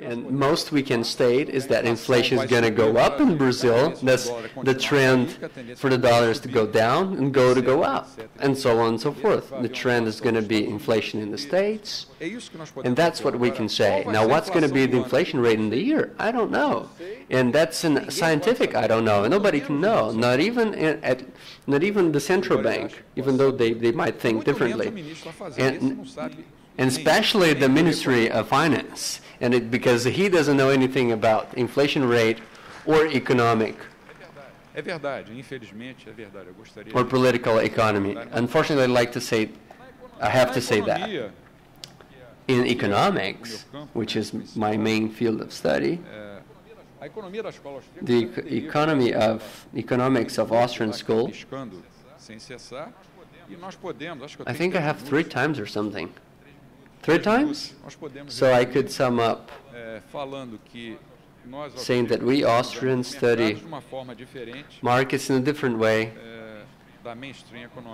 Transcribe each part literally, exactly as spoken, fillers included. And most we can state is that inflation is going to go up in Brazil. That's the trend for the dollar is to go down and go to go up, and so on and so forth. The trend is going to be inflation in the States, and that's what we can say. Now, what's going to be the inflation rate in the year? I don't know. And that's an scientific I don't know. Nobody can know, not even at, not even the central bank, even though they, they might think differently. And, and especially the Ministry of Finance, and it, because he doesn't know anything about inflation rate or economic or political economy. Unfortunately, I'd like to say, I have to say that. In economics, which is my main field of study, the economy of economics of Austrian School, I think I have three times or something. Three times? So I could sum up saying that we Austrians study markets in a different way,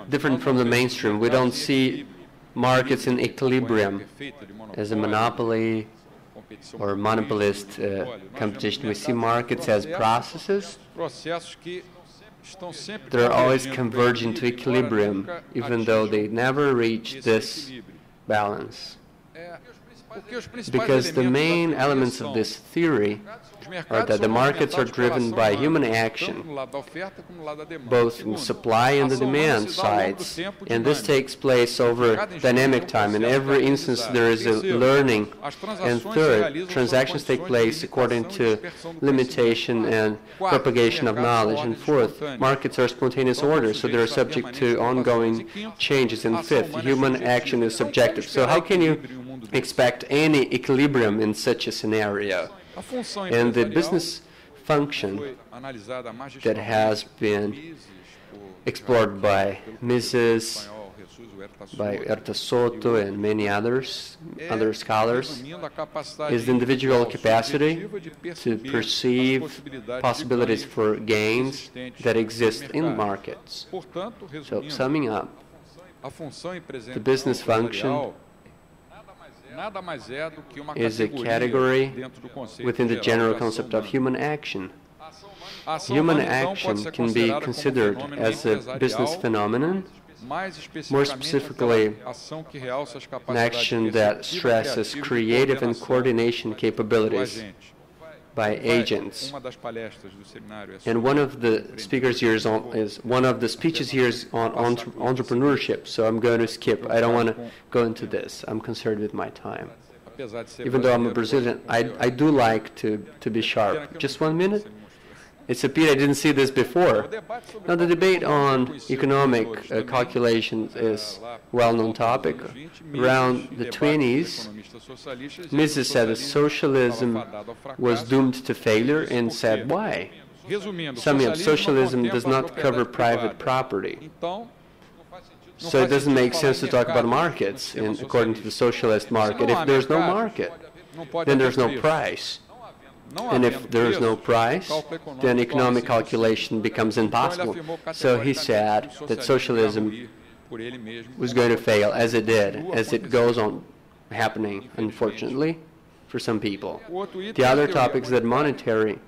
different from the mainstream. We don't see markets in equilibrium as a monopoly or monopolist uh, competition. We see markets as processes that are always converging to equilibrium, even though they never reach this balance. Because the main elements of this theory are that the markets are driven by human action, both in the supply and the demand sides, and this takes place over dynamic time. In every instance there is a learning, and third, transactions take place according to limitation and propagation of knowledge, and fourth, markets are spontaneous orders, so they are subject to ongoing changes, and fifth, human action is subjective. So how can you expect any equilibrium in such a scenario? And the business function that has been explored by Mises, by Erta Soto and many others, other scholars, is the individual capacity to perceive possibilities for gains that exist in markets. So summing up, the business function is a category within the general concept of human action. Human action can be considered as a business phenomenon, more specifically an action that stresses creative and coordination capabilities by agents. And one of the speakers here is, on, is one of the speeches here is on entre entrepreneurship, so I'm going to skip. I don't want to go into this. I'm concerned with my time. Even though I'm a Brazilian, I, I do like to, to be sharp. Just one minute? It's a pity I didn't see this before. Now, the debate on economic uh, calculations is a well-known topic. Around the twenties, Mises said that socialism was doomed to failure and said why. Summing up, socialism does not cover private property. So it doesn't make sense to talk about markets in, according to the socialist market. If there's no market, then there's no price. And if there is no price, then economic calculation becomes impossible. So he said that socialism was going to fail, as it did, as it goes on happening, unfortunately, for some people. The other topic is that monetary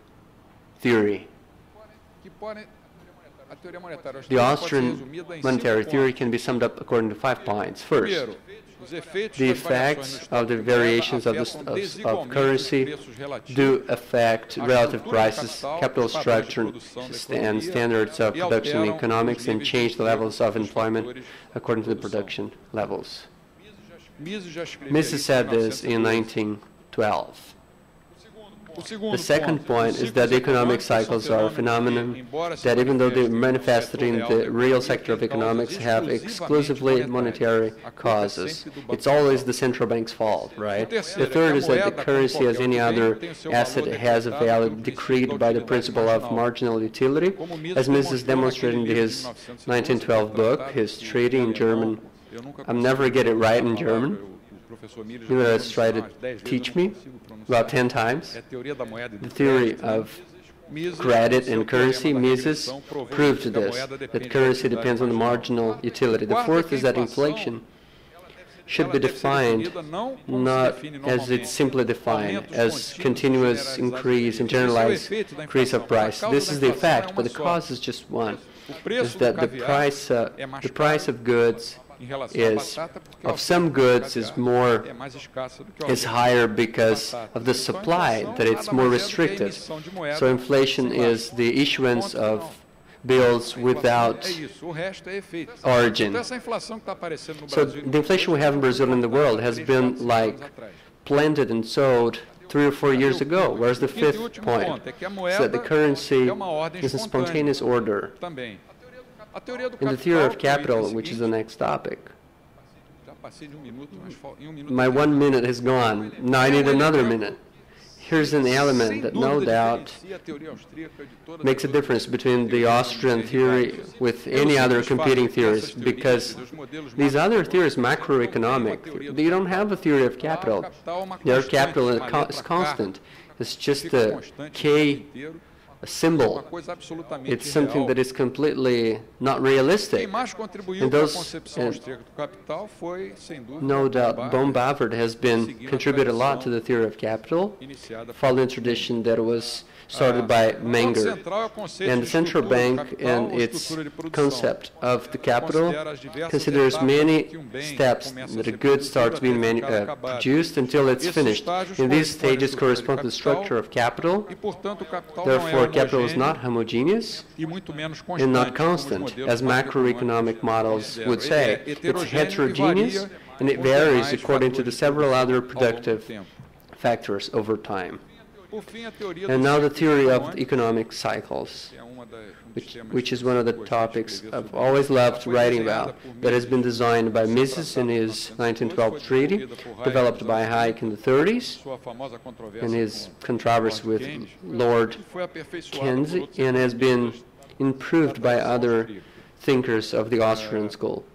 theory. The Austrian monetary theory can be summed up according to five points. First, the effects of the variations of, the, of, of currency do affect relative prices, capital structure, and standards of production in economics, and change the levels of employment according to the production levels. Mises said this in nineteen twelve. The second point is that economic cycles are a phenomenon that, even though they manifested in the real sector of economics, have exclusively monetary causes. It's always the central bank's fault, right? The third is that the currency, as any other asset, has a value decreed by the principle of marginal utility, as Mises demonstrated in his nineteen twelve book, his treaty in German. I'll never get it right in German. You know, let's try to teach me about ten times. The theory of credit and currency, Mises proved this, that currency depends on the marginal utility. The fourth is that inflation should be defined not as it's simply defined, as continuous increase, generalized increase of price. This is the effect, but the cause is just one, is that the price, uh, the price of goods is, of some goods is more, is higher because of the supply, that it's more restricted. So inflation is the issuance of bills without origin. So the inflation we have in Brazil and the world has been like planted and sowed three or four years ago. Where's the fifth point? Is that the currency is a spontaneous order. In the theory of capital, which is the next topic, my one minute has gone. Now I need another minute. Here's an element that no doubt makes a difference between the Austrian theory with any other competing theories, because these other theories, macroeconomic, they don't have a theory of capital. Their capital is constant. It's just a K a symbol. It's something that is completely not realistic. And those, and no doubt, Böhm-Bawerk has been contributed a lot to the theory of capital, following a tradition that was started by Menger. And the central bank and its concept of the capital considers many steps that a good starts being manu uh, produced until it's finished. And these stages correspond to the structure of capital. Therefore, capital is not homogeneous and not constant, as macroeconomic models would say. It's heterogeneous, and it varies according to the several other productive factors over time. And now the theory of the economic cycles, which, which is one of the topics I've always loved writing about, that has been designed by Mises in his nineteen twelve treaty, developed by Hayek in the thirties, and his controversy with Lord Keynes, and has been improved by other thinkers of the Austrian school,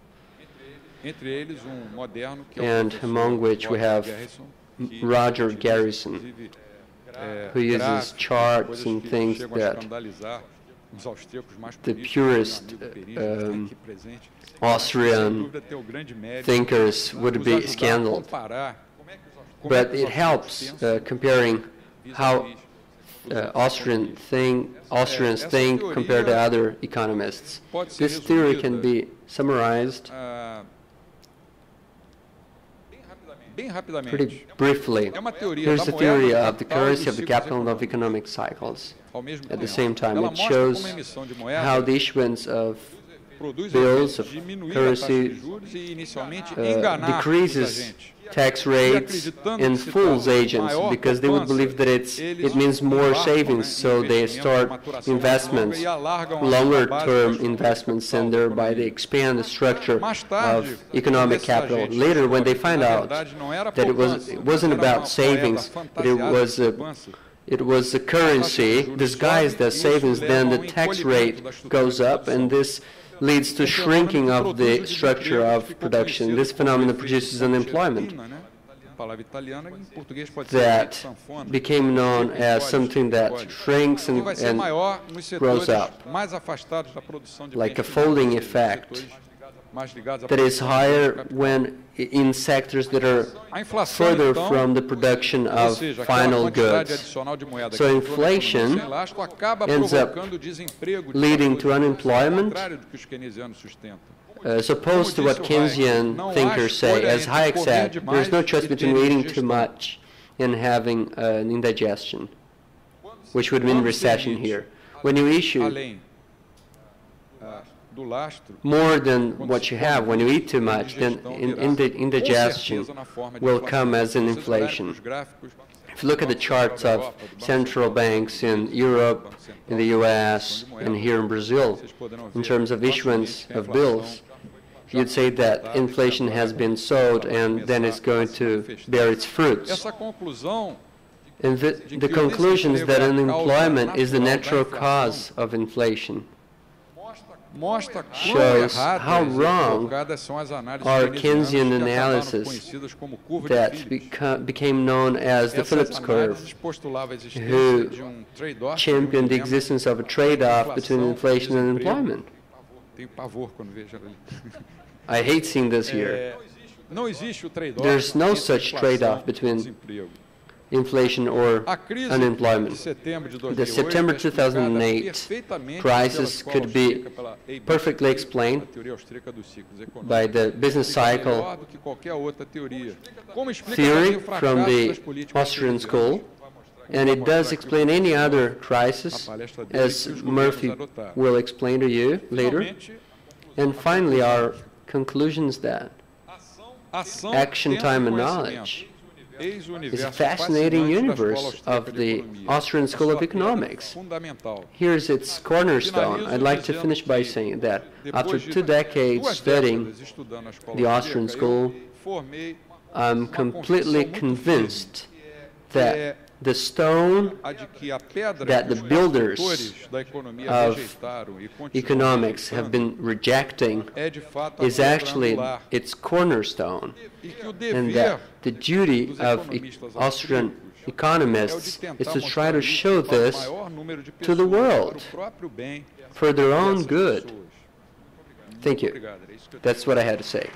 and among which we have Roger Garrison, who uses charts and things that the purest um, Austrian thinkers would be scandaled. But it helps uh, comparing how uh, Austrian think, Austrians think compared to other economists. This theory can be summarized pretty briefly. Here's the theory of the currency, of the capital, and of economic cycles. At the same time, it shows how the issuance of bills, of currency, uh, decreases tax rates and fools agents, because they would believe that it's, it means more savings, so they start investments, longer-term investments, and thereby they expand the structure of economic capital. Later, when they find out that it, was, it wasn't about savings, but it was a, it was a currency disguised as savings, then the tax rate goes up, and this leads to shrinking of the structure of production. This phenomenon produces unemployment that became known as something that shrinks and, and grows up, like a folding effect that is higher when in sectors that are further from the production of final goods. So inflation ends up leading to unemployment, as opposed to what Keynesian thinkers say. As Hayek said, there's no choice between eating too much and having uh, an indigestion, which would mean recession here. When you issue more than what you have, when you eat too much, then in, in the indigestion will come as an inflation. If you look at the charts of central banks in Europe, in the U S, and here in Brazil, in terms of issuance of bills, you'd say that inflation has been sowed and then it's going to bear its fruits. And the, the conclusion is that unemployment is the natural cause of inflation shows how wrong are Keynesian analysis that become, became known as the Phillips curve, who championed the existence of a trade-off between inflation and employment. I hate seeing this here. There's no such trade-off between inflation or unemployment. The September two thousand eight crisis could be perfectly explained by the business cycle theory from the Austrian School, and it does explain any other crisis, as Murphy will explain to you later. And finally, our conclusions that action, time, and knowledge is a fascinating universe of the Austrian School of Economics. Here's its cornerstone. I'd like to finish by saying that after two decades studying the Austrian School, I'm completely convinced that the stone that the builders of economics have been rejecting is actually its cornerstone, and that the duty of Austrian economists is to try to show this to the world for their own good. Thank you. That's what I had to say.